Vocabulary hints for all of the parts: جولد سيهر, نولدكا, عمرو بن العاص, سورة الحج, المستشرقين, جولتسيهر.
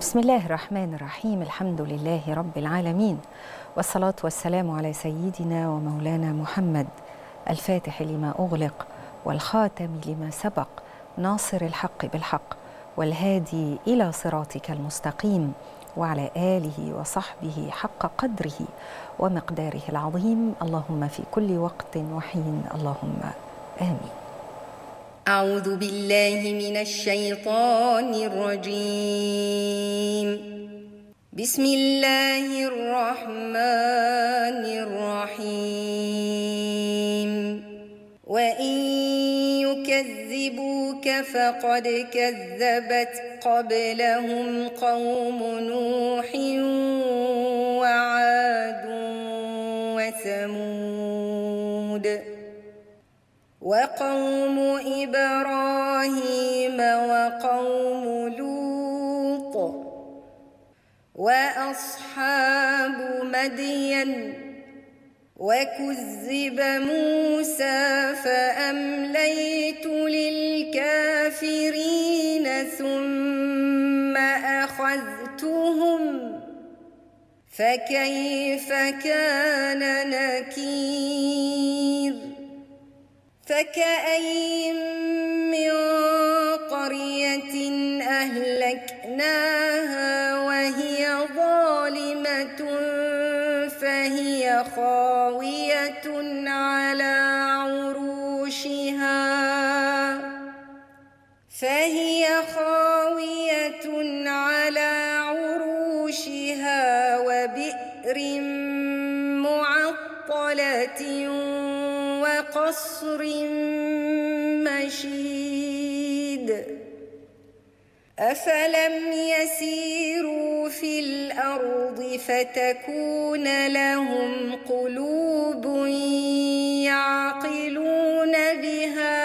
بسم الله الرحمن الرحيم. الحمد لله رب العالمين، والصلاة والسلام على سيدنا ومولانا محمد الفاتح لما أغلق والخاتم لما سبق، ناصر الحق بالحق والهادي إلى صراطك المستقيم، وعلى آله وصحبه حق قدره ومقداره العظيم، اللهم في كل وقت وحين، اللهم آمين. أعوذ بالله من الشيطان الرجيم. بسم الله الرحمن الرحيم. وإن يكذبوك فقد كذبت قبلهم قوم نوح وعاد وثمود وقوم إبراهيم وقوم لوط وأصحاب مدين، وكذب موسى فأمليت للكافرين ثم أخذتهم، فكيف كان نكير. فكأي من قرية أهلكناها وهي ظالمة فهي خاوية على عروشها وبئر معطلة وقصر مشيد. أفلم يسيروا في الأرض فتكون لهم قلوب يعقلون بها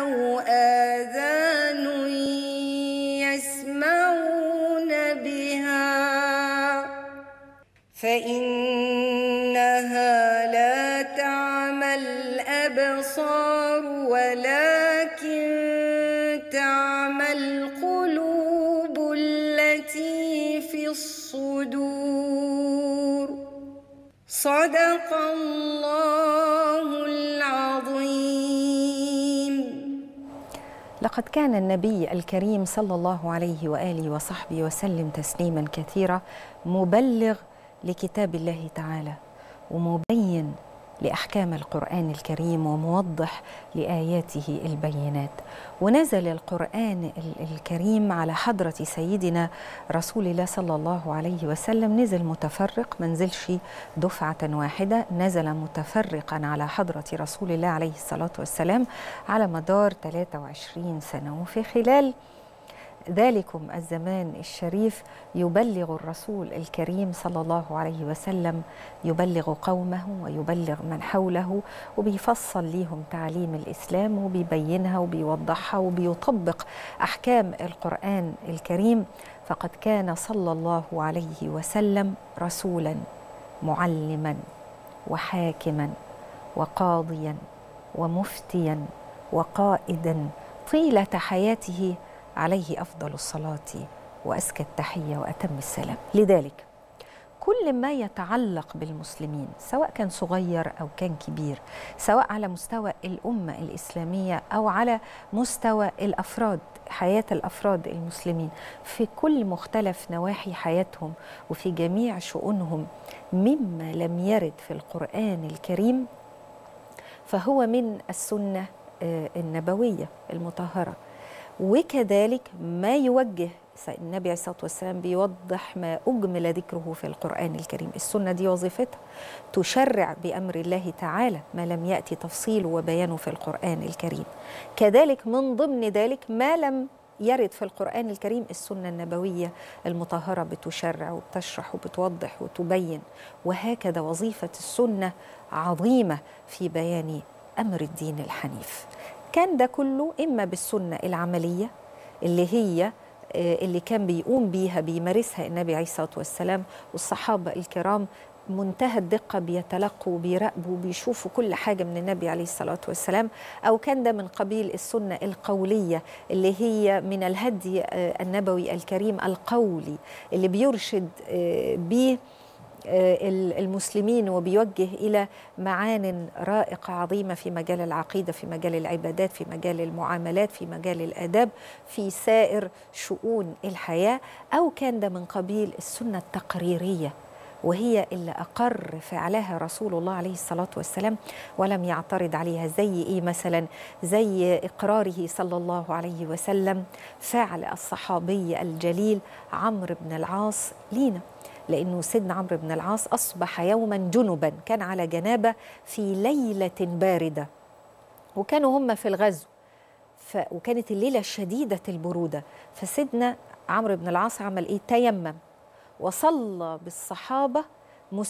أو آذان يسمعون بها، فإنها لا تعمى الأبصار ولكن تعمى القلوب التي في الصدور. صدق الله العظيم. لقد كان النبي الكريم صلى الله عليه وآله وصحبه وسلم تسليما كثيرا، مبلغ لكتاب الله تعالى ومبين لأحكام القرآن الكريم وموضح لآياته البينات. ونزل القرآن الكريم على حضرة سيدنا رسول الله صلى الله عليه وسلم، نزل متفرق، منزلش دفعة واحدة، نزل متفرقا على حضرة رسول الله عليه الصلاة والسلام على مدار 23 سنة. وفي خلال ذلكم الزمان الشريف يبلغ الرسول الكريم صلى الله عليه وسلم، يبلغ قومه ويبلغ من حوله، وبيفصل ليهم تعليم الإسلام وبيبينها وبيوضحها وبيطبق أحكام القرآن الكريم. فقد كان صلى الله عليه وسلم رسولا معلما وحاكما وقاضيا ومفتيا وقائدا طيلة حياته، عليه أفضل الصلاة وأزكى التحية وأتم السلام. لذلك كل ما يتعلق بالمسلمين، سواء كان صغير أو كان كبير، سواء على مستوى الأمة الإسلامية أو على مستوى الأفراد، حياة الأفراد المسلمين في كل مختلف نواحي حياتهم وفي جميع شؤونهم، مما لم يرد في القرآن الكريم فهو من السنة النبوية المطهرة. وكذلك ما يوجه النبي عليه الصلاة والسلام بيوضح ما أجمل ذكره في القرآن الكريم. السنة دي وظيفتها تشرع بأمر الله تعالى ما لم يأتي تفصيله وبيانه في القرآن الكريم. كذلك من ضمن ذلك ما لم يرد في القرآن الكريم، السنة النبوية المطهرة بتشرع وبتشرح وبتوضح وتبين. وهكذا وظيفة السنة عظيمة في بيان أمر الدين الحنيف. كان ده كله إما بالسنة العملية اللي كان بيقوم بيها بيمارسها النبي عليه الصلاة والسلام والصحابة الكرام منتهى الدقة بيتلقوا بيراقبوا بيشوفوا كل حاجة من النبي عليه الصلاة والسلام، أو كان ده من قبيل السنة القولية اللي هي من الهدي النبوي الكريم القولي اللي بيرشد بيه المسلمين وبيوجه إلى معان رائقة عظيمة في مجال العقيدة، في مجال العبادات، في مجال المعاملات، في مجال الآداب، في سائر شؤون الحياة. أو كان ده من قبيل السنة التقريرية وهي اللي أقر فعلها رسول الله عليه الصلاة والسلام ولم يعترض عليها. زي إيه مثلا؟ زي إقراره صلى الله عليه وسلم فعل الصحابي الجليل عمرو بن العاص لينا، لأنه سيدنا عمرو بن العاص أصبح يوما جنبا، كان على جنابة في ليلة باردة، وكانوا هم في الغزو وكانت الليلة شديدة البرودة، فسيدنا عمرو بن العاص عمل إيه؟ تيمم وصلى بالصحابة،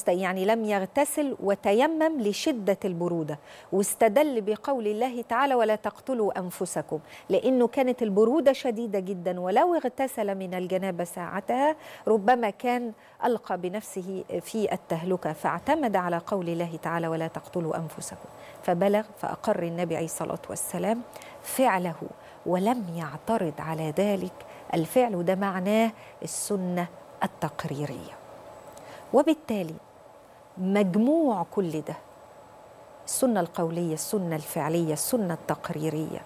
يعني لم يغتسل وتيمم لشدة البرودة، واستدل بقول الله تعالى ولا تقتلوا أنفسكم، لأنه كانت البرودة شديدة جدا ولو اغتسل من الجنابة ساعتها ربما كان ألقى بنفسه في التهلكة، فاعتمد على قول الله تعالى ولا تقتلوا أنفسكم، فبلغ فأقر النبي عليه الصلاة والسلام فعله ولم يعترض على ذلك الفعل، وده معناه السنة التقريرية. وبالتالي مجموع كل ده، السنة القولية، السنة الفعلية، السنة التقريرية،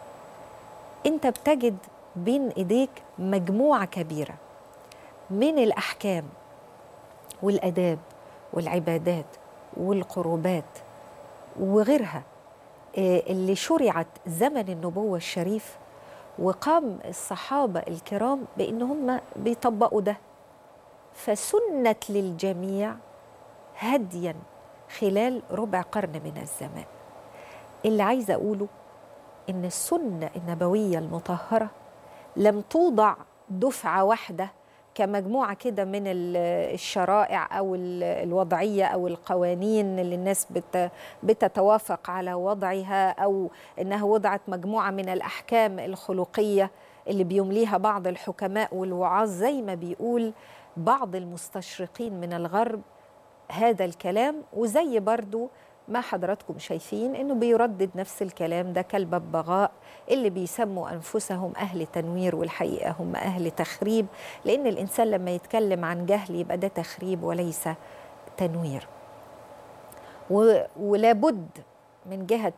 انت بتجد بين ايديك مجموعة كبيرة من الأحكام والآداب والعبادات والقربات وغيرها اللي شرعت زمن النبوة الشريف، وقام الصحابة الكرام بأن هم بيطبقوا ده، فسنت للجميع هديا خلال ربع قرن من الزمان. اللي عايز أقوله إن السنة النبوية المطهرة لم توضع دفعة واحدة كمجموعة كده من الشرائع أو الوضعية أو القوانين اللي الناس بتتوافق على وضعها، أو إنها وضعت مجموعة من الأحكام الخلقية اللي بيمليها بعض الحكماء والوعاظ، زي ما بيقول بعض المستشرقين من الغرب هذا الكلام، وزي برضو ما حضراتكم شايفين انه بيردد نفس الكلام ده كالببغاء اللي بيسموا انفسهم اهل تنوير، والحقيقه هم اهل تخريب، لان الانسان لما يتكلم عن جهل يبقى ده تخريب وليس تنوير. ولابد من جهه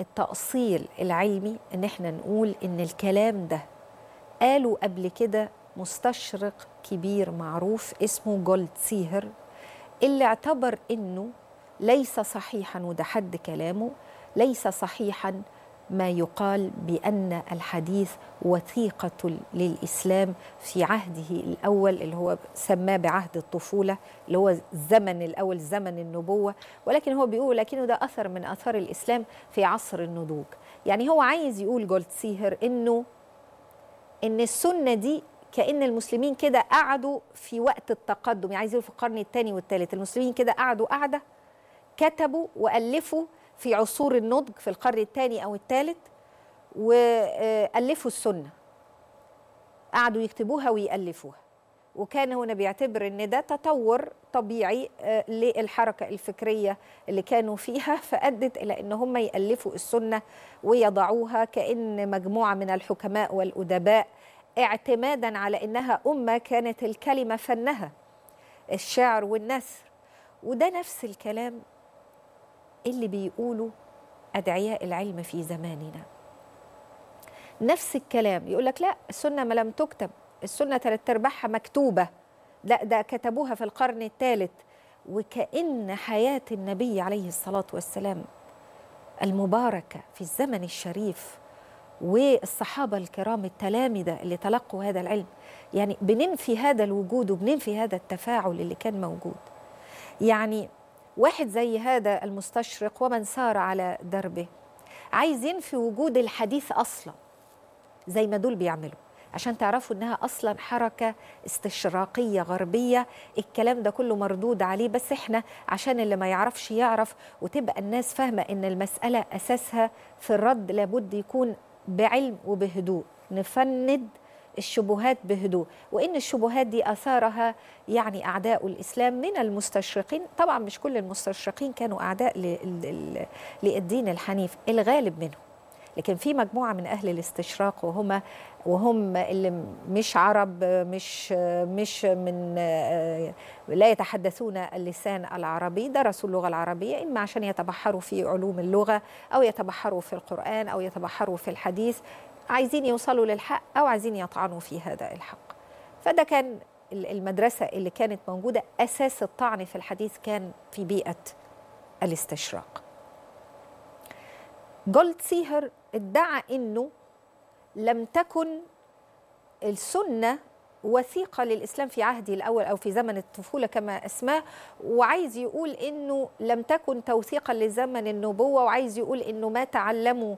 التأصيل العلمي ان احنا نقول ان الكلام ده قالوا قبل كده مستشرق كبير معروف اسمه جولتسيهر، اللي اعتبر انه ليس صحيحا، وده حد كلامه، ليس صحيحا ما يقال بان الحديث وثيقة للإسلام في عهده الاول، اللي هو سماه بعهد الطفولة، اللي هو الزمن الاول زمن النبوة، ولكن هو بيقول لكنه ده اثر من اثار الإسلام في عصر النضوج. يعني هو عايز يقول جولتسيهر انه ان السنة دي كأن المسلمين كده قعدوا في وقت التقدم، يعني عايزين في القرن الثاني والثالث المسلمين كده قعدوا قعدة كتبوا وألفوا في عصور النضج في القرن الثاني أو الثالث، وألفوا السنة، قعدوا يكتبوها ويألفوها، وكان هنا بيعتبر أن ده تطور طبيعي للحركة الفكرية اللي كانوا فيها، فأدت إلى أن هم يألفوا السنة ويضعوها كأن مجموعة من الحكماء والأدباء، اعتمادا على انها امه كانت الكلمه فنها الشعر والنثر. وده نفس الكلام اللي بيقولوا ادعياء العلم في زماننا، نفس الكلام، يقول لك لا السنه ما لم تكتب، السنه تلات ارباعها مكتوبه، لا ده كتبوها في القرن الثالث، وكأن حياه النبي عليه الصلاه والسلام المباركه في الزمن الشريف والصحابة الكرام التلامذة اللي تلقوا هذا العلم، يعني بننفي هذا الوجود وبننفي هذا التفاعل اللي كان موجود. يعني واحد زي هذا المستشرق ومن سار على دربه عايز ينفي وجود الحديث أصلا، زي ما دول بيعملوا، عشان تعرفوا إنها أصلا حركة استشراقية غربية، الكلام ده كله مردود عليه، بس إحنا عشان اللي ما يعرفش يعرف، وتبقى الناس فاهمة إن المسألة أساسها في الرد لابد يكون بعلم وبهدوء، نفند الشبهات بهدوء، وإن الشبهات دي أثارها يعني أعداء الإسلام من المستشرقين. طبعا مش كل المستشرقين كانوا أعداء للدين الحنيف، الغالب منهم، لكن في مجموعة من أهل الاستشراق وهم اللي مش عرب، مش من لا يتحدثون اللسان العربي، درسوا اللغة العربية إما عشان يتبحروا في علوم اللغة أو يتبحروا في القرآن أو يتبحروا في الحديث، عايزين يوصلوا للحق أو عايزين يطعنوا في هذا الحق. فده كان المدرسة اللي كانت موجودة، أساس الطعن في الحديث كان في بيئة الاستشراق. جولد سيهر ادعى أنه لم تكن السنة وثيقة للإسلام في عهده الأول أو في زمن الطفولة كما أسماه، وعايز يقول أنه لم تكن توثيقا لزمن النبوة، وعايز يقول أنه ما تعلموا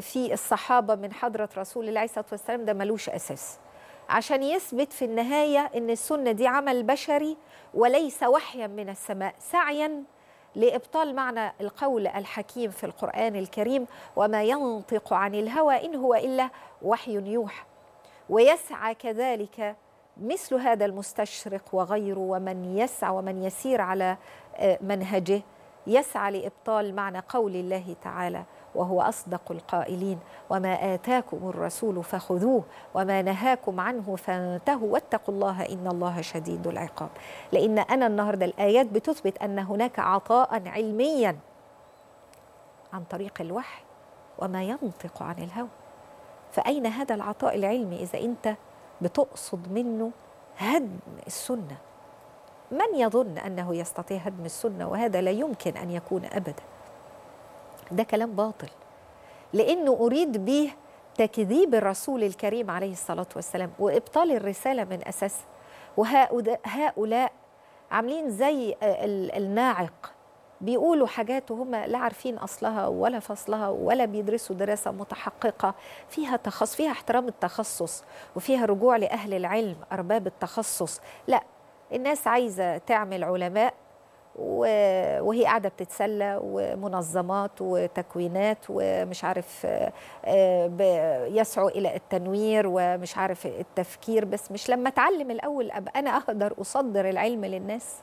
في الصحابة من حضرة رسول الله عليه الصلاة والسلام ده ملوش أساس، عشان يثبت في النهاية أن السنة دي عمل بشري وليس وحيا من السماء، سعيا لإبطال معنى القول الحكيم في القرآن الكريم وما ينطق عن الهوى إن هو إلا وحي يوحى. ويسعى كذلك مثل هذا المستشرق وغيره ومن يسعى ومن يسير على منهجه، يسعى لإبطال معنى قول الله تعالى وهو أصدق القائلين: وما آتاكم الرسول فخذوه وما نهاكم عنه فانتهوا واتقوا الله إن الله شديد العقاب. لأن أنا النهاردة الآيات بتثبت أن هناك عطاء علميا عن طريق الوحي وما ينطق عن الهوى، فأين هذا العطاء العلمي إذا أنت بتقصد منه هدم السنة؟ من يظن أنه يستطيع هدم السنة؟ وهذا لا يمكن أن يكون أبدا، ده كلام باطل، لأنه أريد به تكذيب الرسول الكريم عليه الصلاة والسلام وإبطال الرسالة من أساسها. وهؤلاء عاملين زي الناعق، بيقولوا حاجات وهم لا عارفين أصلها ولا فصلها ولا بيدرسوا دراسة متحققة فيها تخصص، فيها احترام التخصص وفيها رجوع لأهل العلم أرباب التخصص. لا، الناس عايزة تعمل علماء وهي قاعدة بتتسلى، ومنظمات وتكوينات ومش عارف يسعوا إلى التنوير ومش عارف التفكير، بس مش لما أتعلم الأول أبقى أنا أقدر أصدر العلم للناس.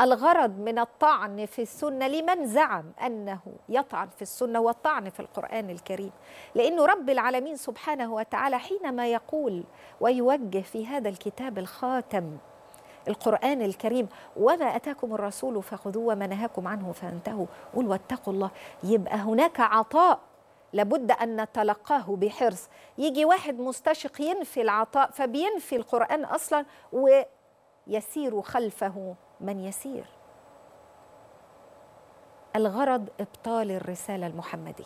الغرض من الطعن في السنة لمن زعم أنه يطعن في السنة والطعن في القرآن الكريم، لأنه رب العالمين سبحانه وتعالى حينما يقول ويوجه في هذا الكتاب الخاتم القرآن الكريم: وما أتاكم الرسول فخذوه وما نهاكم عنه فانتهوا قل واتقوا الله، يبقى هناك عطاء لابد أن نتلقاه بحرص. يجي واحد مستشق ينفي العطاء فبينفي القرآن أصلا، ويسير خلفه من يسير. الغرض إبطال الرسالة المحمدية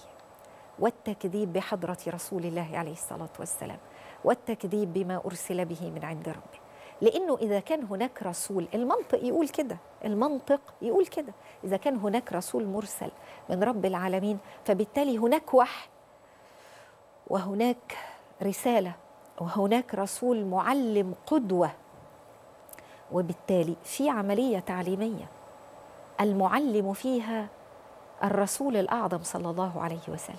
والتكذيب بحضرة رسول الله عليه الصلاة والسلام والتكذيب بما أرسل به من عند ربه، لأنه إذا كان هناك رسول، المنطق يقول كده، إذا كان هناك رسول مرسل من رب العالمين فبالتالي هناك وحي وهناك رسالة وهناك رسول معلم قدوة، وبالتالي في عملية تعليمية المعلم فيها الرسول الأعظم صلى الله عليه وسلم،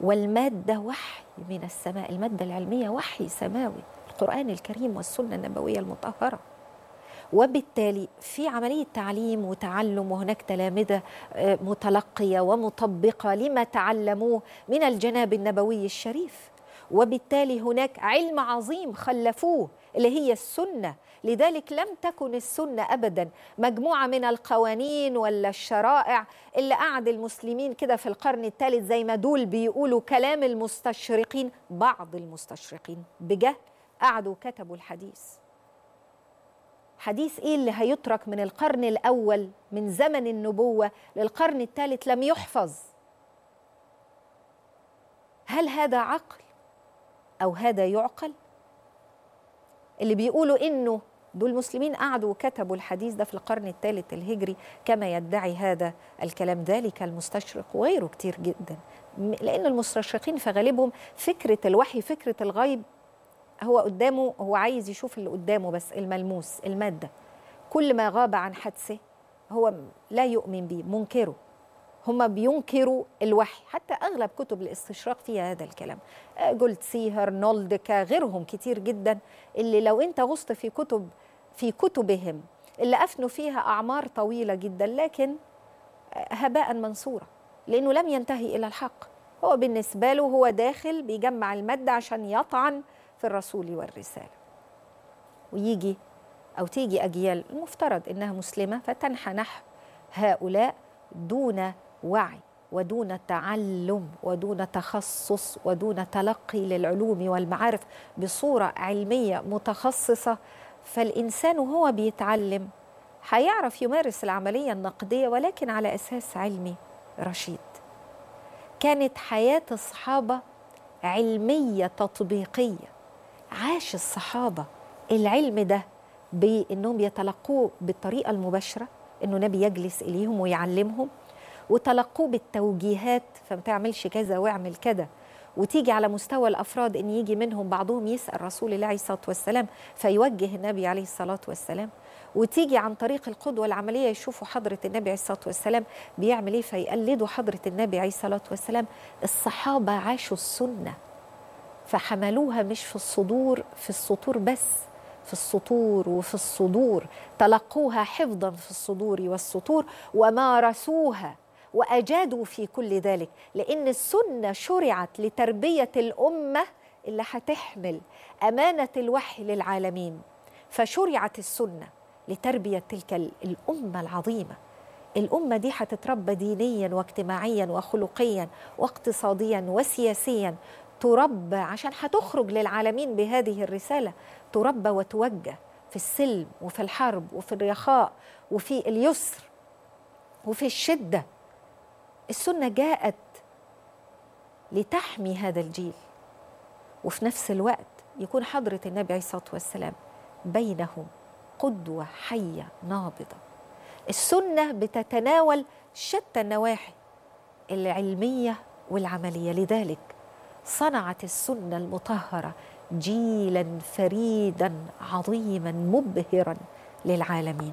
والمادة وحي من السماء، المادة العلمية وحي سماوي القرآن الكريم والسنة النبوية المطهرة، وبالتالي في عملية تعليم وتعلم، وهناك تلامذة متلقية ومطبقة لما تعلموه من الجناب النبوي الشريف، وبالتالي هناك علم عظيم خلفوه اللي هي السنة. لذلك لم تكن السنة أبدا مجموعة من القوانين ولا الشرائع اللي قعد المسلمين كده في القرن الثالث زي ما دول بيقولوا كلام المستشرقين. بعض المستشرقين بجهل قعدوا كتبوا الحديث. حديث إيه اللي هيترك من القرن الأول من زمن النبوة للقرن الثالث لم يحفظ؟ هل هذا عقل أو هذا يعقل؟ اللي بيقولوا إنه دول المسلمين قعدوا وكتبوا الحديث ده في القرن الثالث الهجري كما يدعي هذا الكلام ذلك المستشرق وغيره كتير جدا، لأن المستشرقين في غالبهم فكرة الوحي، فكرة الغيب، هو قدامه، هو عايز يشوف اللي قدامه بس، الملموس، المادة. كل ما غاب عن حدثه هو لا يؤمن بيه، منكره، هم بينكروا الوحي، حتى أغلب كتب الاستشراق فيها هذا الكلام. جولتسيهر، نولدكا، غيرهم كتير جدا، اللي لو أنت غصت في كتبهم اللي أفنوا فيها أعمار طويلة جدا لكن هباء منصورا، لأنه لم ينتهي إلى الحق. هو بالنسبة له هو داخل بيجمع المادة عشان يطعن في الرسول والرسالة، ويجي أو تيجي أجيال المفترض إنها مسلمة فتنحى نحو هؤلاء دون وعي ودون تعلم ودون تخصص ودون تلقي للعلوم والمعارف بصورة علمية متخصصة. فالإنسان وهو بيتعلم هيعرف يمارس العملية النقدية ولكن على أساس علمي رشيد. كانت حياة الصحابة علمية تطبيقية، عاش الصحابة العلم ده بأنهم يتلقوه بالطريقة المباشرة، أنه نبي يجلس إليهم ويعلمهم، وتلقوه بالتوجيهات، فما تعملش كذا واعمل كذا، وتيجي على مستوى الأفراد أن يجي منهم بعضهم يسأل رسول الله عليه الصلاة والسلام فيوجه النبي عليه الصلاة والسلام، وتيجي عن طريق القدوة العملية يشوفوا حضرة النبي عليه الصلاة والسلام بيعمل إيه فيقلدوا حضرة النبي عليه الصلاة والسلام. الصحابة عاشوا السنة فحملوها مش في الصدور، في السطور بس، في السطور وفي الصدور، تلقوها حفظا في الصدور والسطور ومارسوها وأجادوا في كل ذلك، لأن السنة شرعت لتربية الأمة اللي هتحمل أمانة الوحي للعالمين، فشرعت السنة لتربية تلك الأمة العظيمة. الأمة دي هتتربى دينيا واجتماعيا وخلقيا واقتصاديا وسياسيا، تربى عشان هتخرج للعالمين بهذه الرسالة، تربى وتوجه في السلم وفي الحرب وفي الرخاء وفي اليسر وفي الشدة. السنة جاءت لتحمي هذا الجيل، وفي نفس الوقت يكون حضرة النبي عليه الصلاة والسلام بينهم قدوة حية نابضة. السنة بتتناول شتى النواحي العلمية والعملية، لذلك صنعت السنة المطهرة جيلا فريدا عظيما مبهرا للعالمين.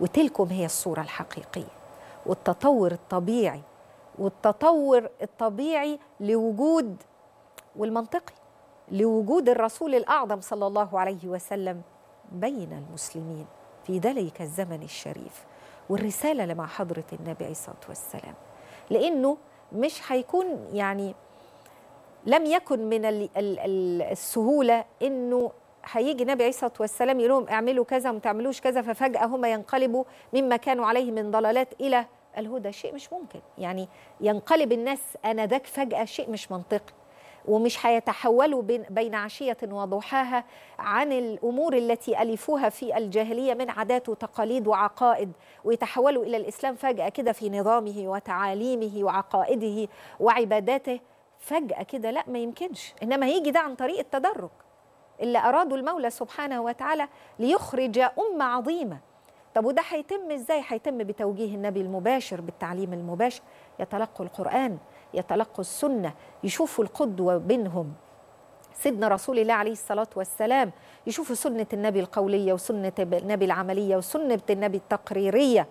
وتلكم هي الصورة الحقيقية والتطور الطبيعي، والتطور الطبيعي لوجود، والمنطقي لوجود الرسول الأعظم صلى الله عليه وسلم بين المسلمين في ذلك الزمن الشريف، والرسالة لمع حضرة النبي عليه الصلاة والسلام، لأنه مش هيكون يعني لم يكن من السهولة أنه هيجي النبي عليه الصلاة والسلام يقول لهم اعملوا كذا وما تعملوش كذا ففجأة هم ينقلبوا مما كانوا عليه من ضلالات إلى الهدى. شيء مش ممكن، يعني ينقلب الناس آنذاك فجأة، شيء مش منطقي، ومش هيتحولوا بين عشية وضحاها عن الأمور التي ألفوها في الجاهلية من عادات وتقاليد وعقائد ويتحولوا إلى الإسلام فجأة كده في نظامه وتعاليمه وعقائده وعباداته فجأة كده، لا ما يمكنش. إنما هيجي ده عن طريق التدرج اللي أرادوا المولى سبحانه وتعالى ليخرج أمة عظيمة. طب وده هيتم إزاي؟ هيتم بتوجيه النبي المباشر، بالتعليم المباشر، يتلقوا القرآن، يتلقوا السنة، يشوفوا القدوة بينهم سيدنا رسول الله عليه الصلاة والسلام، يشوفوا سنة النبي القولية وسنة النبي العملية وسنة النبي التقريرية،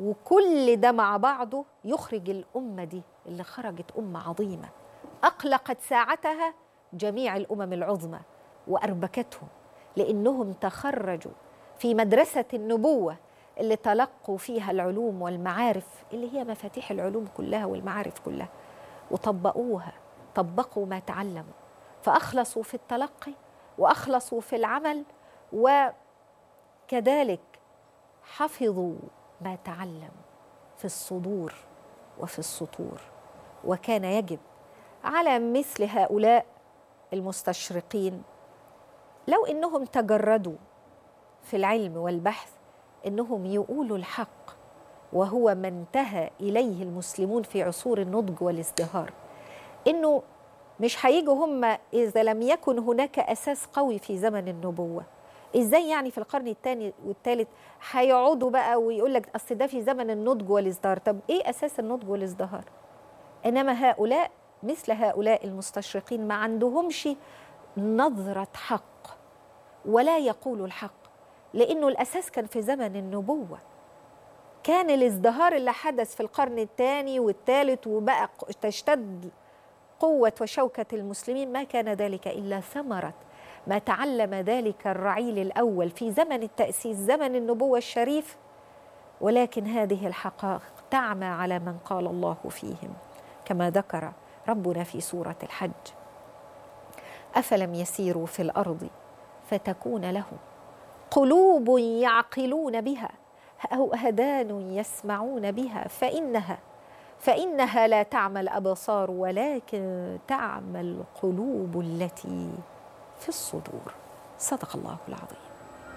وكل ده مع بعضه يخرج الأمة دي اللي خرجت أمة عظيمة أقلقت ساعتها جميع الأمم العظمى وأربكتهم، لأنهم تخرجوا في مدرسة النبوة اللي تلقوا فيها العلوم والمعارف اللي هي مفاتيح العلوم كلها والمعارف كلها، وطبقوها، طبقوا ما تعلموا، فأخلصوا في التلقي وأخلصوا في العمل، وكذلك حفظوا ما تعلموا في الصدور وفي السطور. وكان يجب على مثل هؤلاء المستشرقين لو إنهم تجردوا في العلم والبحث إنهم يقولوا الحق، وهو ما انتهى إليه المسلمون في عصور النضج والازدهار، إنه مش هيجوا هم إذا لم يكن هناك أساس قوي في زمن النبوة. إزاي يعني في القرن الثاني والثالث هيقعدوا بقى ويقول لك أصل ده في زمن النضج والازدهار؟ طب إيه أساس النضج والازدهار؟ إنما هؤلاء مثل هؤلاء المستشرقين ما عندهمش نظرة حق ولا يقولوا الحق، لأنه الأساس كان في زمن النبوة، كان الازدهار اللي حدث في القرن الثاني والثالث وبقى تشتد قوة وشوكة المسلمين ما كان ذلك إلا ثمرة ما تعلم ذلك الرعيل الأول في زمن التأسيس زمن النبوة الشريف. ولكن هذه الحقائق تعمى على من قال الله فيهم كما ذكر ربنا في سورة الحج: أفلم يسيروا في الأرض فتكون لهم قلوب يعقلون بها أو آذان يسمعون بها فإنها لا تعمى الأبصار ولكن تعمى القلوب التي في الصدور. صدق الله العظيم.